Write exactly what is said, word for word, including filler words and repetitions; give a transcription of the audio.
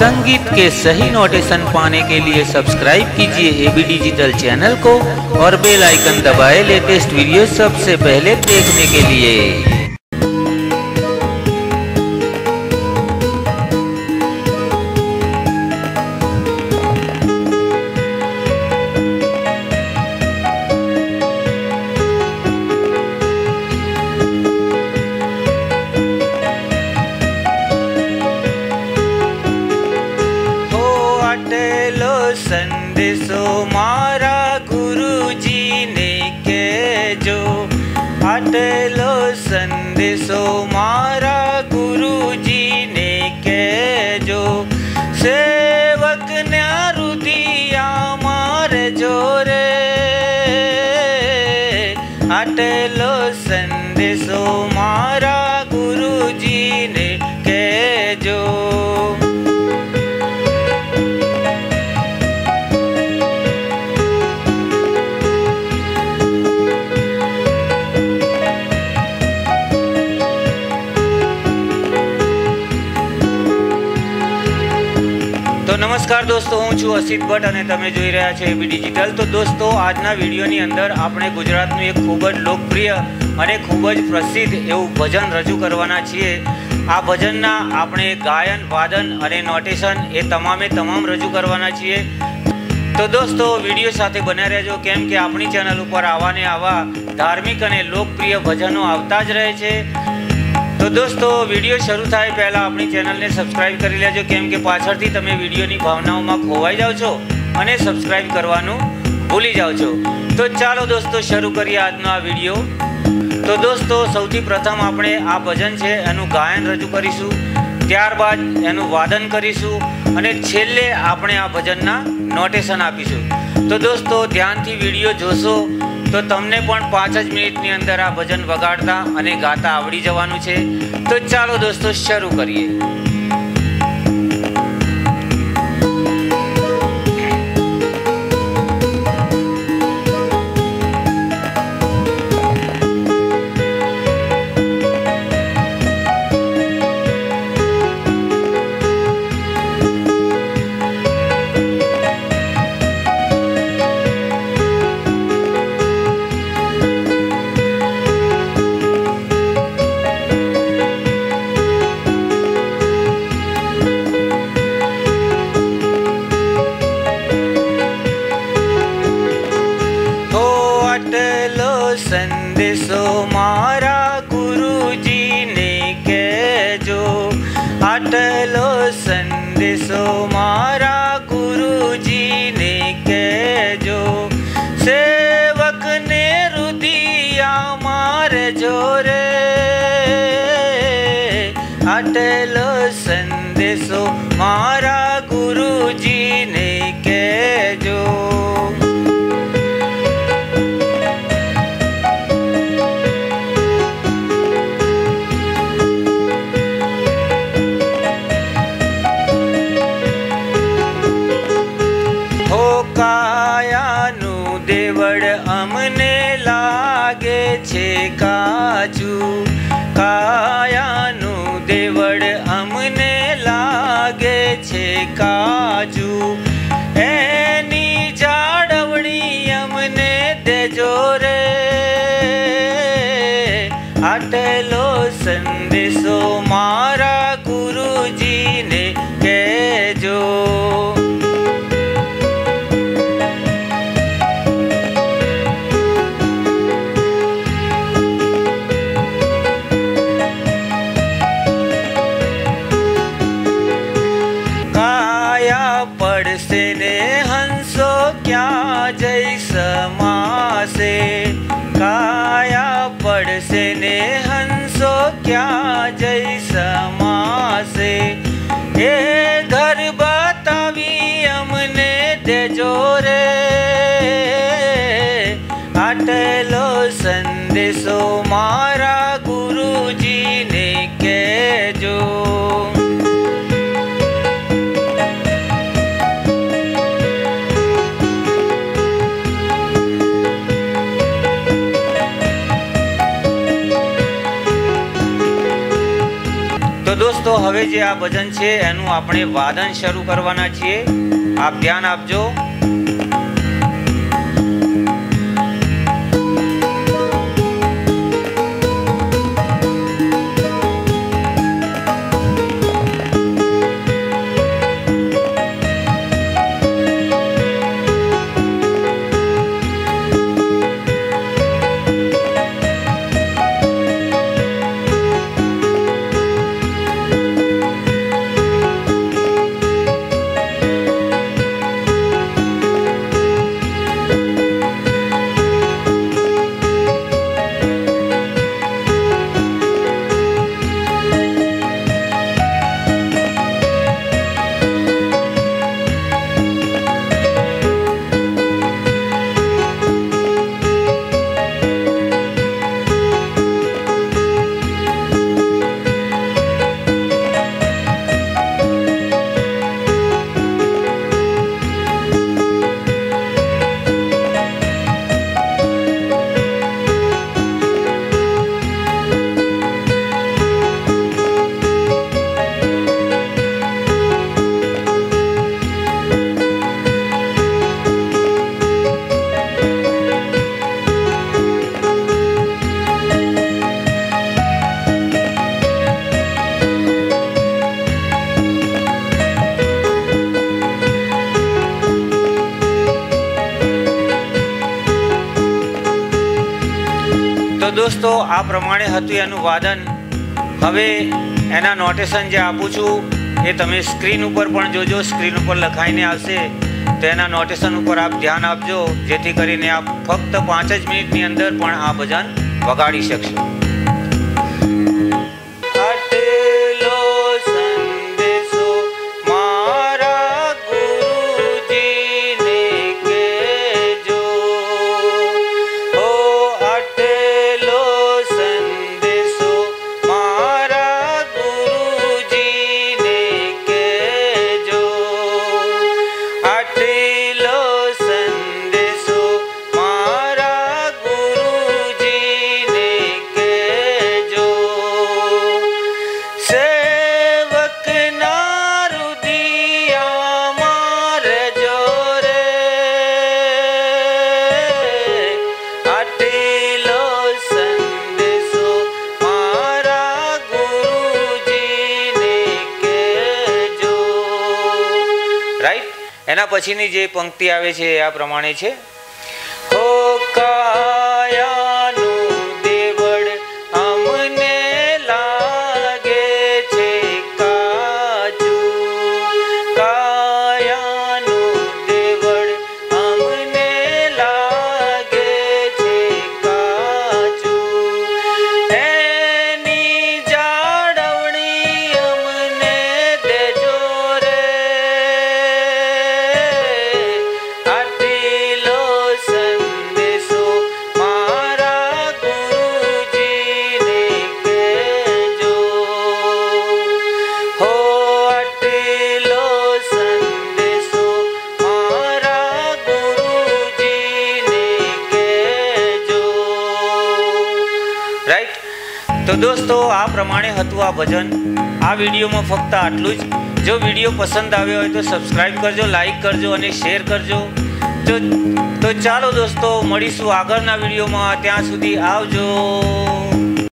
संगीत के सही नोटेशन पाने के लिए सब्सक्राइब कीजिए एबी डिजिटल चैनल को और बेल आइकन दबाएं लेटेस्ट वीडियो सबसे पहले देखने के लिए। आटलो संदेशो मारा गुरुजी ने केजो, आटलो संदेशो मारा गुरुजी ने केजो, सेवक न्यारू दिया मारे जोरे। आटलो संदेशो मारा गुरुजी ने केजो। तो नमस्कार दोस्तों, हूँ छू असित भट्ट और तमे जोई रह्या छो एबी डिजिटल। तो दोस्तों आजना वीडियो नी अंदर आपणे गुजरातनुं एक खूबज लोकप्रिय अने खूबज प्रसिद्ध एवं भजन रजू करवाना छीए। आ भजनना आपणे गायन, वादन अने नोटेशन ए तमामे तमाम रजू करवाना छीए। तो दोस्तों विडियो साथे बन्या रहेजो, केम के आपणी चेनल उपर आवा ने आवा धार्मिक अने लोकप्रिय भजनो आवता ज रहे छे। तो दोस्तों वीडियो शुरू थाय पहला अपनी चैनल ने सब्सक्राइब कर लेजो, केम के पाछळथी तमे वीडियो नी भावनाओं में खोवाई जाओ छो अने सब्सक्राइब करवानू भूली जाओ छो। तो चलो दोस्तों शुरू करिए आजनो आ वीडियो। तो दोस्तों सौथी प्रथम आपणे आ भजन छे एनु गायन रजू करीशू, त्यारबाद एनु वादन करीशू अने छेल्ले आपणे आ भजनना नोटेशन आपीशू। तो दोस्तों ध्यानथी वीडियो जोशो तो तमने पण पांच ज मिनिटनी अंदर आ भजन वगाड़ता अने गाता आवड़ी जवानुं छे। तो चालो दोस्तों शुरू करिए। आटलो संदेशो मारा गुरुजी ने केजो, आटलो संदेशो मारा गुरुजी ने केजो, सेवक ने रुदिया मारे जोरे। आटलो संदेशो मारा गुरुजी ने केजो। कायानु देवड़ अमने लागे छे काजू, कायानु देवड़ अमने लागे छे काजू, एनी जाड़वड़ी अमने देजो रे। आटलो संदेशो मारा गुरुजी ने केजो। पड़से ने हंसो क्या जय समासे, काया पड़से ने हंसो क्या जय समासे, ये घर बतावी हमने दे जोरे। आटलो संदेशो मारा गुरुजी ने केजो। दोस्तों हवे जे आ भजन छे एनु आपणे वादन शुरू करवाना छे। आप ध्यान आपजो। दोस्तों आ प्रमाणे हतुं एनुं वादन। हवे एना नोटेशन जे आपूं छुं ए तमे स्क्रीन उपर पण जोजो। स्क्रीन उपर लखाईने आवशे तो एना नोटेशन उपर आप ध्यान आपजो, जेथी करीने आप फक्त पांच ज मिनिटनी अंदर पण आ भजन वगाडी शकशो। आटलो संदेशो मारा गुरुजी ने केजो। ओ आटलो एना पछीनी जे पंक्ति आवे छे आ प्रमाणे छे। ओ कायान तो दोस्तों आ प्रमाणे हतुं आ भजन। आ वीडियो में फक्त आटलू ज। जो वीडियो पसंद आवे हो तो सब्सक्राइब करजो, लाइक करजो और शेर करजो। तो, तो चालो दोस्तों, मळीशुं आगळना वीडियो में। त्यां सुधी आवजो।